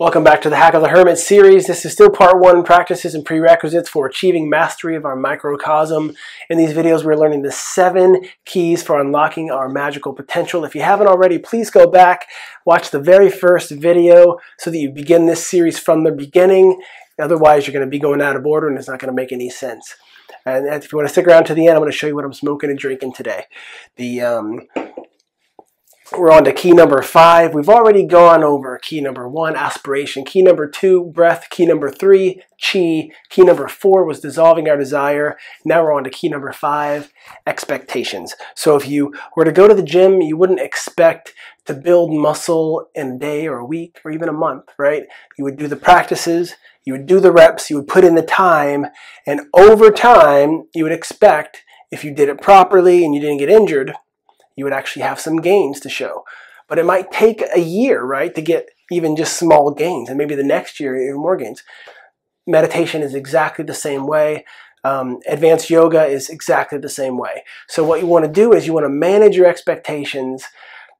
Welcome back to the Hack of the Hermit series. This is still part one, practices and prerequisites for achieving mastery of our microcosm. In these videos, we're learning the 7 keys for unlocking our magical potential. If you haven't already, please go back, watch the very first video so that you begin this series from the beginning. Otherwise, you're going to be going out of order and it's not going to make any sense. And if you want to stick around to the end, I'm going to show you what I'm smoking and drinking today. We're on to key number 5. We've already gone over key number 1, aspiration. Key number 2, breath. Key number 3, chi. Key number 4 was dissolving our desire. Now we're on to key number 5, expectations. So if you were to go to the gym, you wouldn't expect to build muscle in a day or a week or even a month, right? You would do the practices, you would do the reps, you would put in the time, and over time, you would expect, if you did it properly and you didn't get injured, you would actually have some gains to show. But it might take a year, right, to get even just small gains, and maybe the next year even more gains. Meditation is exactly the same way. Advanced yoga is exactly the same way. So what you want to do is you want to manage your expectations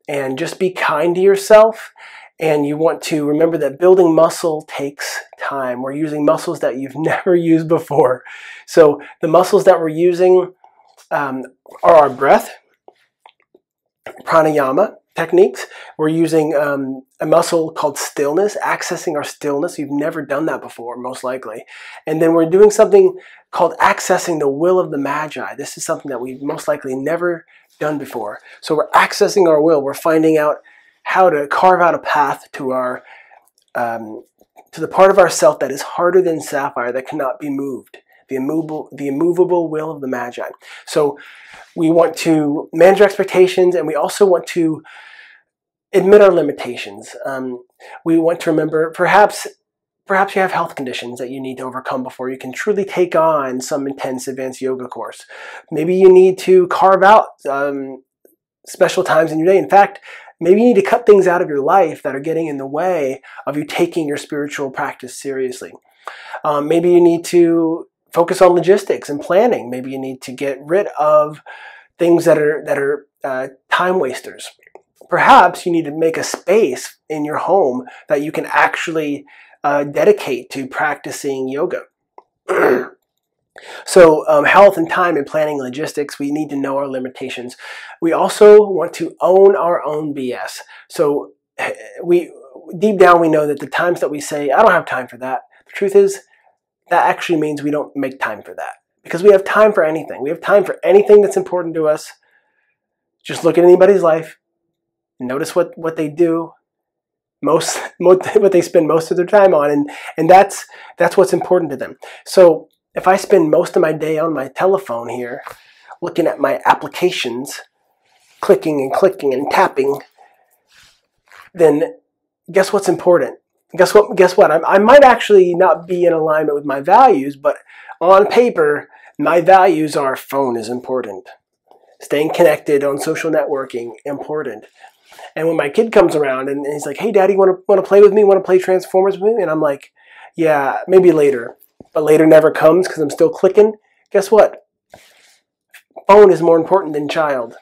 and just be kind to yourself. And you want to remember that building muscle takes time. We're using muscles that you've never used before. So the muscles that we're using are our breath, pranayama techniques. We're using a muscle called stillness, accessing our stillness. You've never done that before, most likely. And then we're doing something called accessing the will of the magi. This is something that we've most likely never done before. So we're accessing our will. We're finding out how to carve out a path to our to the part of ourself that is harder than sapphire, that cannot be moved. The immovable will of the magi. So we want to manage our expectations, and we also want to admit our limitations. We want to remember perhaps you have health conditions that you need to overcome before you can truly take on some intense advanced yoga course. Maybe you need to carve out special times in your day. In fact, maybe you need to cut things out of your life that are getting in the way of you taking your spiritual practice seriously. Maybe you need to focus on logistics and planning. Maybe you need to get rid of things that are time wasters. Perhaps you need to make a space in your home that you can actually dedicate to practicing yoga. So health and time and planning logistics, we need to know our limitations. We also want to own our own BS. So deep down, we know that the times that we say, I don't have time for that, the truth is, that actually means we don't make time for that, because we have time for anything. We have time for anything that's important to us. Just look at anybody's life, notice what they do, what they spend most of their time on, and that's what's important to them. So if I spend most of my day on my telephone here, looking at my applications, clicking and clicking and tapping, then guess what's important? Guess what? I might actually not be in alignment with my values, but on paper, my values are phone is important. Staying connected on social networking, important. And when my kid comes around and he's like, hey, Daddy, want to play with me? Want to play Transformers with me? And I'm like, yeah, maybe later. But later never comes because I'm still clicking. Guess what? Phone is more important than child.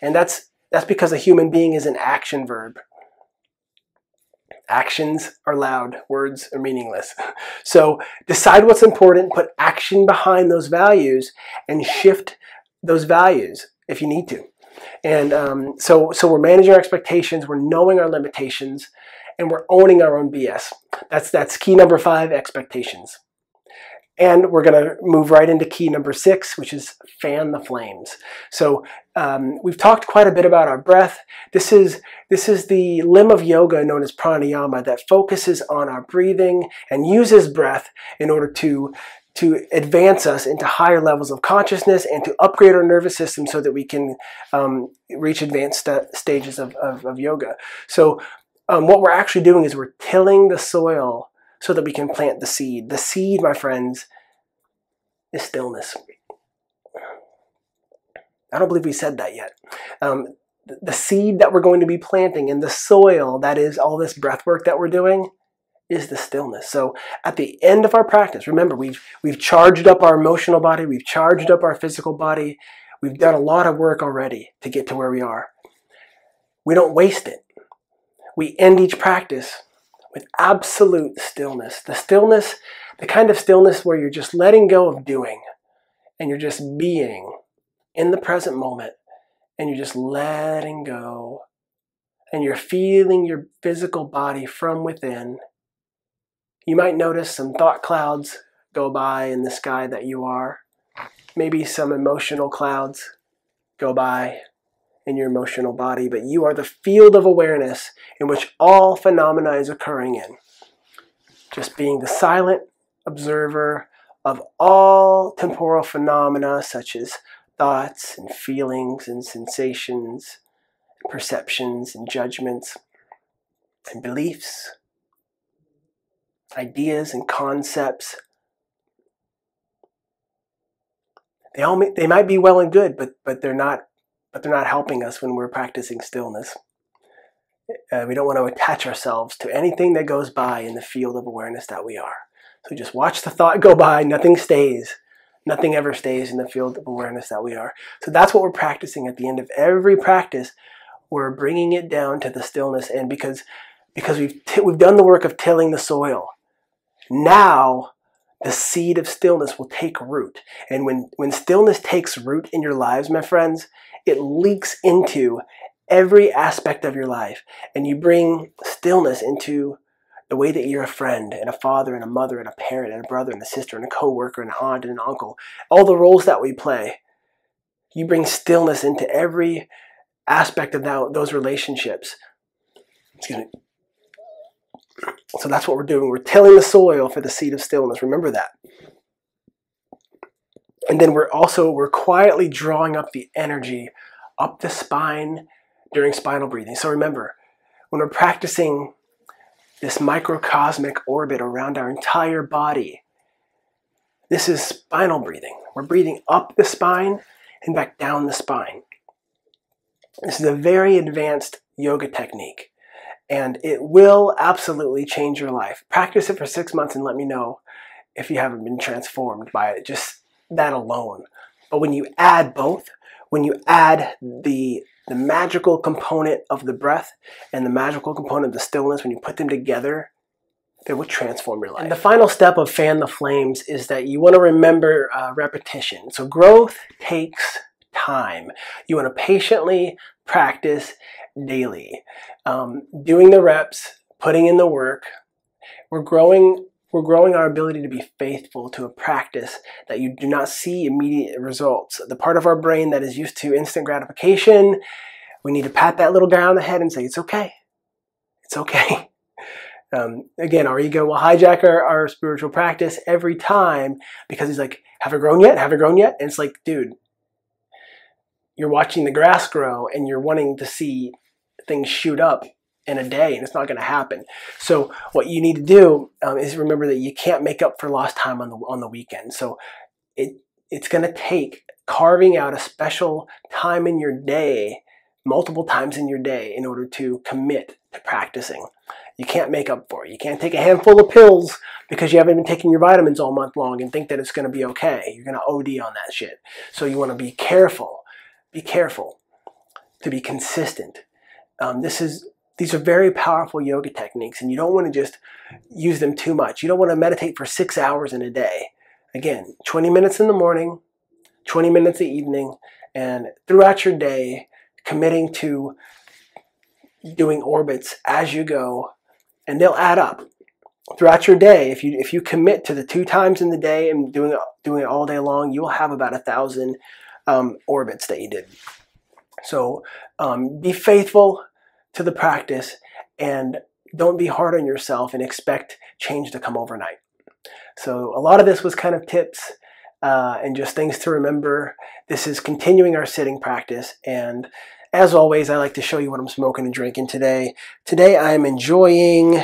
And that's because a human being is an action verb. Actions are loud, words are meaningless. So decide what's important, put action behind those values, and shift those values if you need to. And so we're managing our expectations, we're knowing our limitations, and we're owning our own BS. That's key number 5, expectations. And we're going to move right into key number 6, which is fan the flames. So we've talked quite a bit about our breath. This is the limb of yoga known as pranayama that focuses on our breathing and uses breath in order to advance us into higher levels of consciousness and to upgrade our nervous system so that we can reach advanced stages of yoga. So what we're actually doing is we're tilling the soil so that we can plant the seed. The seed, my friends, is stillness. I don't believe we said that yet. The seed that we're going to be planting in the soil, that is all this breath work that we're doing, is the stillness. So at the end of our practice, remember, we've charged up our emotional body, we've charged up our physical body, we've done a lot of work already to get to where we are. We don't waste it. We end each practice with absolute stillness. The stillness, the kind of stillness where you're just letting go of doing and you're just being in the present moment and you're just letting go and you're feeling your physical body from within. You might notice some thought clouds go by in the sky that you are. Maybe some emotional clouds go by in your emotional body, but you are the field of awareness in which all phenomena is occurring in. Just being the silent observer of all temporal phenomena such as thoughts and feelings and sensations, perceptions and judgments and beliefs, ideas and concepts. They might be well and good, but they're not helping us when we're practicing stillness. We don't want to attach ourselves to anything that goes by in the field of awareness that we are. So just watch the thought go by. Nothing stays. Nothing ever stays in the field of awareness that we are. So that's what we're practicing at the end of every practice. We're bringing it down to the stillness, and because we've done the work of tilling the soil, now the seed of stillness will take root. And when stillness takes root in your lives, my friends, it leaks into every aspect of your life. And you bring stillness into the way that you're a friend and a father and a mother and a parent and a brother and a sister and a coworker and an aunt and an uncle. All the roles that we play, you bring stillness into every aspect of those relationships. Excuse me. So that's what we're doing. We're tilling the soil for the seed of stillness. Remember that. And then we're quietly drawing up the energy up the spine during spinal breathing. So remember, when we're practicing this microcosmic orbit around our entire body, this is spinal breathing. We're breathing up the spine and back down the spine. This is a very advanced yoga technique, and it will absolutely change your life. Practice it for 6 months and let me know if you haven't been transformed by it, just that alone. But when you add both, when you add the magical component of the breath and the magical component of the stillness, when you put them together, they will transform your life. And the final step of Fan the Flames is that you want to remember repetition. So growth takes time. You want to patiently practice daily, doing the reps, putting in the work. We're growing our ability to be faithful to a practice that you do not see immediate results. The part of our brain that is used to instant gratification, we need to pat that little guy on the head and say, it's okay. It's okay. Again, our ego will hijack our spiritual practice every time because he's like, have I grown yet? Have I grown yet? And it's like, dude, you're watching the grass grow and you're wanting to see things shoot up in a day, and it's not going to happen. So what you need to do is remember that you can't make up for lost time on the weekend. So it's going to take carving out a special time in your day, multiple times in your day, in order to commit to practicing. You can't make up for it. You can't take a handful of pills because you haven't been taking your vitamins all month long and think that it's going to be okay. You're going to OD on that shit. So you want to be careful. Be careful to be consistent. These are very powerful yoga techniques, and you don't want to just use them too much. You don't want to meditate for 6 hours in a day. Again, 20 minutes in the morning, 20 minutes in the evening, and throughout your day, committing to doing orbits as you go, and they'll add up. Throughout your day, if you commit to the 2 times in the day and doing it all day long, you'll have about 1,000 orbits that you did. So be faithful to the practice, and don't be hard on yourself and expect change to come overnight. So a lot of this was kind of tips and just things to remember. This is continuing our sitting practice, and as always, I like to show you what I'm smoking and drinking today. Today I am enjoying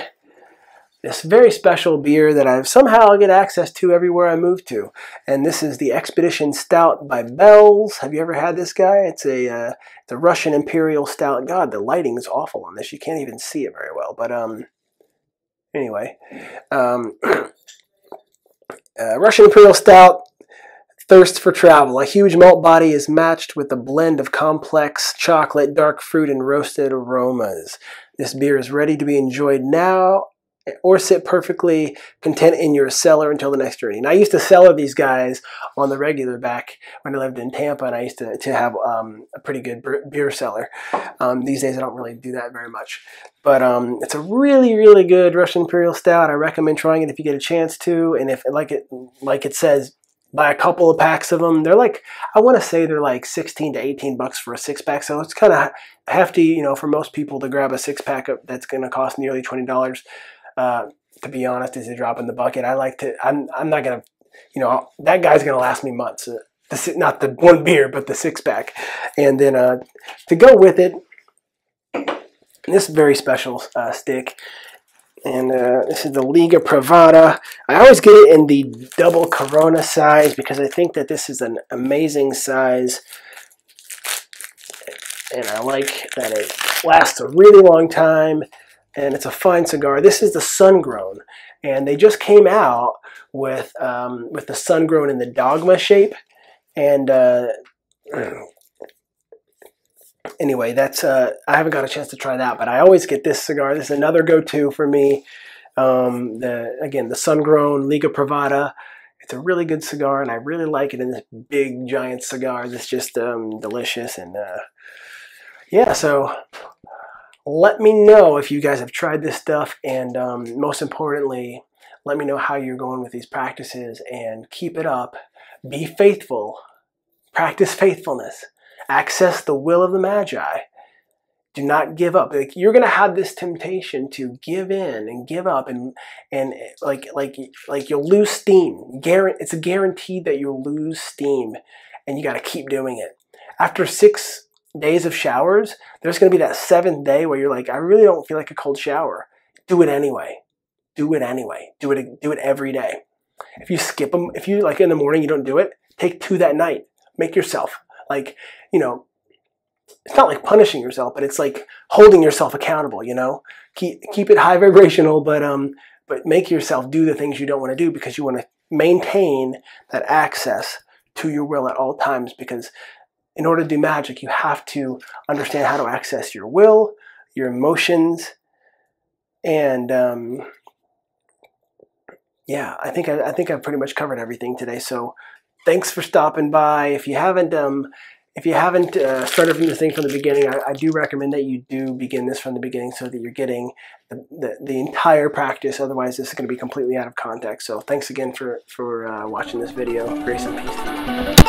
this very special beer that I've somehow get access to everywhere I move to, and this is the Expedition Stout by Bell's. Have you ever had this guy? It's a Russian Imperial Stout. God, the lighting is awful on this. You can't even see it very well. But anyway, Russian Imperial Stout. Thirst for travel. A huge malt body is matched with a blend of complex chocolate, dark fruit, and roasted aromas. This beer is ready to be enjoyed now or sit perfectly content in your cellar until the next journey. And I used to cellar these guys on the regular back when I lived in Tampa, and I used to have a pretty good beer cellar. These days I don't really do that very much. But it's a really, really good Russian Imperial Stout. I recommend trying it if you get a chance to. And if, like it says, buy a couple of packs of them. They're like, I want to say they're like 16 to 18 bucks for a six-pack. So it's kind of hefty, you know, for most people to grab a six-pack that's going to cost nearly $20. To be honest, is a drop in the bucket. I like to, I'm not going to, you know, that guy's going to last me months. Not the one beer, but the six-pack. And then to go with it, this very special stick. And this is the Liga Privada. I always get it in the double Corona size because I think that this is an amazing size. And I like that it lasts a really long time. And it's a fine cigar. This is the Sun-Grown. And they just came out with the Sun-Grown in the Dogma shape. And anyway, that's I haven't got a chance to try that, but I always get this cigar. This is another go-to for me. Again, the Sun-Grown Liga Privada. It's a really good cigar, and I really like it in this big, giant cigar. It's just delicious. And yeah, so let me know if you guys have tried this stuff, and most importantly, let me know how you're going with these practices, and keep it up. Be faithful. Practice faithfulness. Access the will of the Magi. Do not give up. Like, you're going to have this temptation to give in and give up, and like you'll lose steam. It's a guarantee that you'll lose steam, and you got to keep doing it. After 6 days of showers, there's going to be that seventh day where you're like, I really don't feel like a cold shower. Do it anyway. Do it anyway. Do it every day. If you skip them, if you like in the morning, you don't do it, take two that night. Make yourself, like, you know, it's not like punishing yourself, but it's like holding yourself accountable, you know, keep it high vibrational, but make yourself do the things you don't want to do, because you want to maintain that access to your will at all times, because in order to do magic, you have to understand how to access your will, your emotions, and yeah, I think I pretty much covered everything today. So thanks for stopping by. If you haven't started from this thing from the beginning, I do recommend that you do begin this from the beginning so that you're getting the entire practice. Otherwise, this is going to be completely out of context. So thanks again for watching this video. Grace and peace.